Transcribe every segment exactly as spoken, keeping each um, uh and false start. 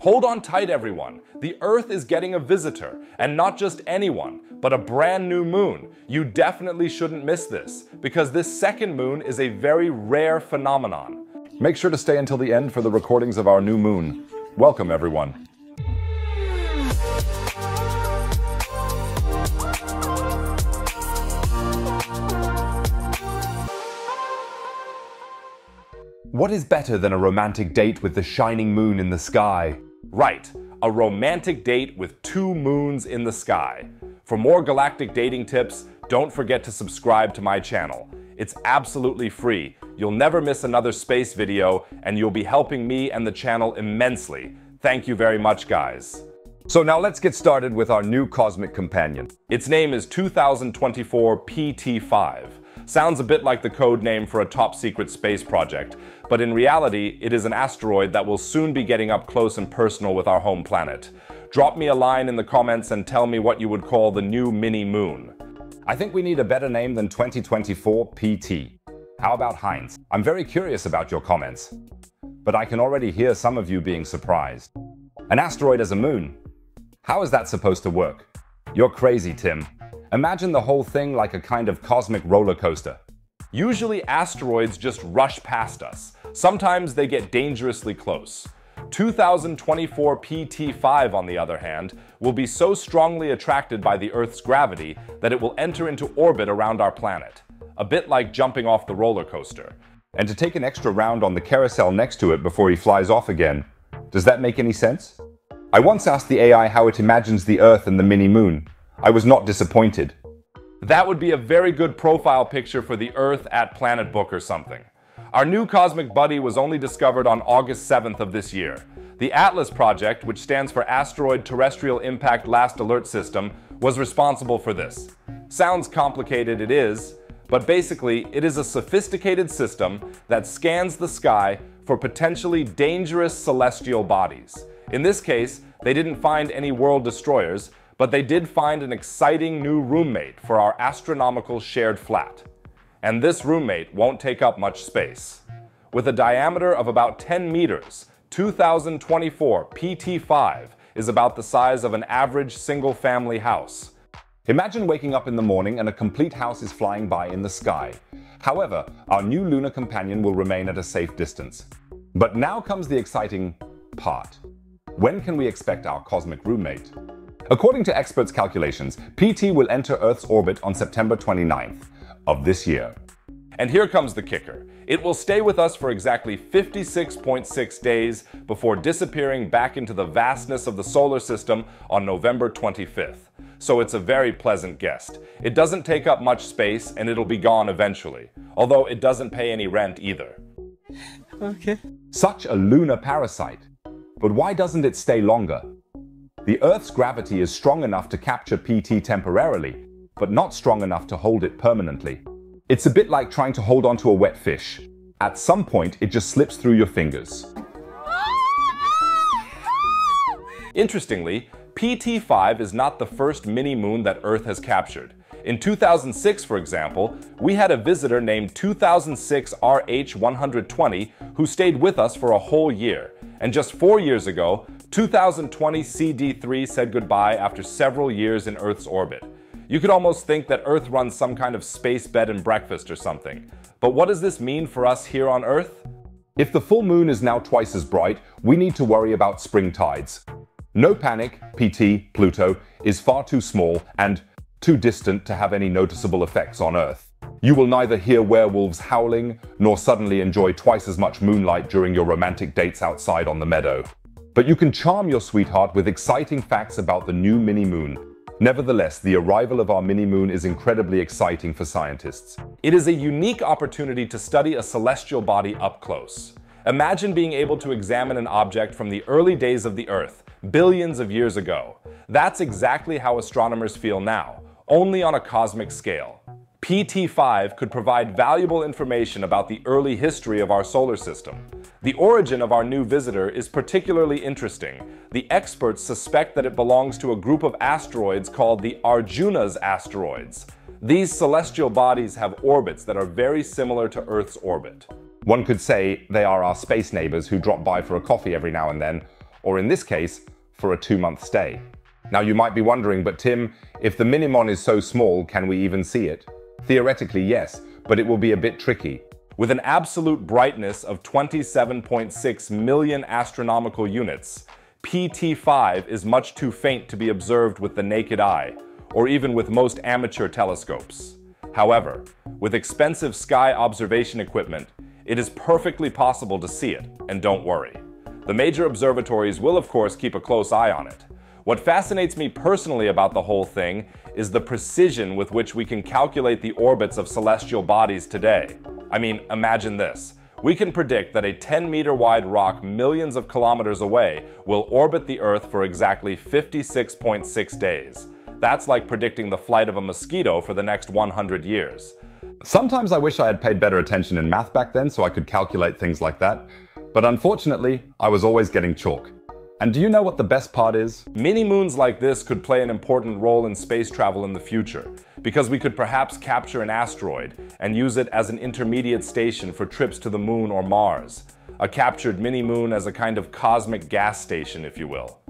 Hold on tight, everyone. The Earth is getting a visitor, and not just anyone, but a brand new moon. You definitely shouldn't miss this, because this second moon is a very rare phenomenon. Make sure to stay until the end for the recordings of our new moon. Welcome, everyone. What is better than a romantic date with the shining moon in the sky? Right, a romantic date with two moons in the sky. For more galactic dating tips, don't forget to subscribe to my channel. It's absolutely free. You'll never miss another space video, and you'll be helping me and the channel immensely. Thank you very much, guys. So now let's get started with our new cosmic companion. Its name is two thousand twenty-four P T five. Sounds a bit like the code name for a top-secret space project, but in reality, it is an asteroid that will soon be getting up close and personal with our home planet. Drop me a line in the comments and tell me what you would call the new mini-moon. I think we need a better name than twenty twenty-four P T. How about Heinz? I'm very curious about your comments, but I can already hear some of you being surprised. An asteroid as a moon? How is that supposed to work? You're crazy, Tim. Imagine the whole thing like a kind of cosmic roller coaster. Usually asteroids just rush past us. Sometimes they get dangerously close. two thousand twenty-four P T five, on the other hand, will be so strongly attracted by the Earth's gravity that it will enter into orbit around our planet. A bit like jumping off the roller coaster. And to take an extra round on the carousel next to it before he flies off again. Does that make any sense? I once asked the A I how it imagines the Earth and the mini-moon. I was not disappointed. That would be a very good profile picture for the Earth at Planet Book or something. Our new cosmic buddy was only discovered on August seventh of this year. The ATLAS project, which stands for Asteroid Terrestrial Impact Last Alert System, was responsible for this. Sounds complicated, it is, but basically it is a sophisticated system that scans the sky for potentially dangerous celestial bodies. In this case, they didn't find any world destroyers, but they did find an exciting new roommate for our astronomical shared flat. And this roommate won't take up much space. With a diameter of about ten meters, two thousand twenty-four P T five is about the size of an average single-family house. Imagine waking up in the morning and a complete house is flying by in the sky. However, our new lunar companion will remain at a safe distance. But now comes the exciting part. When can we expect our cosmic roommate? According to experts' calculations, P T will enter Earth's orbit on September twenty-ninth of this year. And here comes the kicker. It will stay with us for exactly fifty-six point six days before disappearing back into the vastness of the solar system on November twenty-fifth. So it's a very pleasant guest. It doesn't take up much space and it'll be gone eventually, although it doesn't pay any rent either. Okay. Such a lunar parasite. But why doesn't it stay longer? The Earth's gravity is strong enough to capture P T temporarily, but not strong enough to hold it permanently. It's a bit like trying to hold onto a wet fish. At some point, it just slips through your fingers. Interestingly, P T five is not the first mini-moon that Earth has captured. In two thousand six, for example, we had a visitor named two thousand six R H one twenty who stayed with us for a whole year. And just four years ago, two thousand twenty C D three said goodbye after several years in Earth's orbit. You could almost think that Earth runs some kind of space bed and breakfast or something. But what does this mean for us here on Earth? If the full moon is now twice as bright, we need to worry about spring tides. No panic, P T, Pluto, is far too small and too distant to have any noticeable effects on Earth. You will neither hear werewolves howling, nor suddenly enjoy twice as much moonlight during your romantic dates outside on the meadow. But you can charm your sweetheart with exciting facts about the new mini-moon. Nevertheless, the arrival of our mini-moon is incredibly exciting for scientists. It is a unique opportunity to study a celestial body up close. Imagine being able to examine an object from the early days of the Earth, billions of years ago. That's exactly how astronomers feel now, only on a cosmic scale. P T five could provide valuable information about the early history of our solar system. The origin of our new visitor is particularly interesting. The experts suspect that it belongs to a group of asteroids called the Arjuna's asteroids. These celestial bodies have orbits that are very similar to Earth's orbit. One could say they are our space neighbors who drop by for a coffee every now and then, or in this case, for a two-month stay. Now you might be wondering, but Tim, if the Minimon is so small, can we even see it? Theoretically, yes, but it will be a bit tricky. With an absolute brightness of twenty-seven point six million astronomical units, P T five is much too faint to be observed with the naked eye, or even with most amateur telescopes. However, with expensive sky observation equipment, it is perfectly possible to see it, and don't worry. The major observatories will, of course, keep a close eye on it. What fascinates me personally about the whole thing is the precision with which we can calculate the orbits of celestial bodies today. I mean, imagine this. We can predict that a ten meter wide rock millions of kilometers away will orbit the Earth for exactly fifty-six point six days. That's like predicting the flight of a mosquito for the next one hundred years. Sometimes I wish I had paid better attention in math back then so I could calculate things like that, but unfortunately, I was always getting chalk. And do you know what the best part is? Mini moons like this could play an important role in space travel in the future, because we could perhaps capture an asteroid and use it as an intermediate station for trips to the moon or Mars. A captured mini moon as a kind of cosmic gas station, if you will.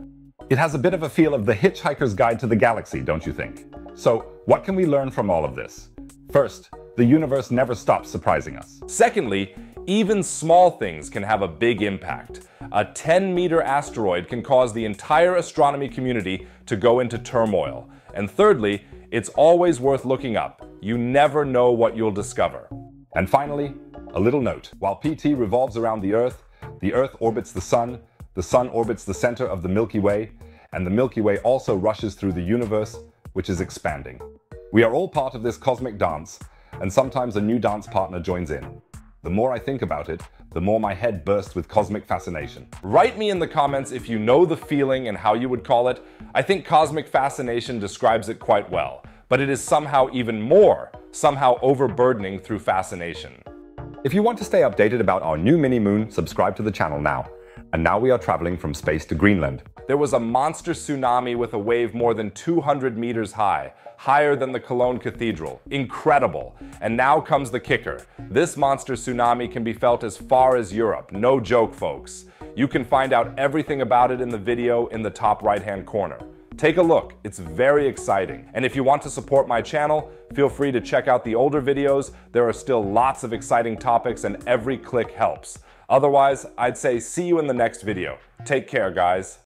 It has a bit of a feel of the Hitchhiker's Guide to the Galaxy, don't you think? So, what can we learn from all of this? First, the universe never stops surprising us. Secondly, even small things can have a big impact. A ten meter asteroid can cause the entire astronomy community to go into turmoil. And thirdly, it's always worth looking up. You never know what you'll discover. And finally, a little note. While P T revolves around the Earth, the Earth orbits the Sun, the Sun orbits the center of the Milky Way, and the Milky Way also rushes through the universe, which is expanding. We are all part of this cosmic dance, and sometimes a new dance partner joins in. The more I think about it, the more my head bursts with cosmic fascination. Write me in the comments if you know the feeling and how you would call it. I think cosmic fascination describes it quite well, but it is somehow even more, somehow overburdening through fascination. If you want to stay updated about our new mini moon, subscribe to the channel now. And now we are traveling from space to Greenland. There was a monster tsunami with a wave more than two hundred meters high, higher than the Cologne Cathedral. Incredible! And now comes the kicker. This monster tsunami can be felt as far as Europe. No joke, folks. You can find out everything about it in the video in the top right-hand corner. Take a look. It's very exciting. And if you want to support my channel, feel free to check out the older videos. There are still lots of exciting topics and every click helps. Otherwise, I'd say see you in the next video. Take care, guys.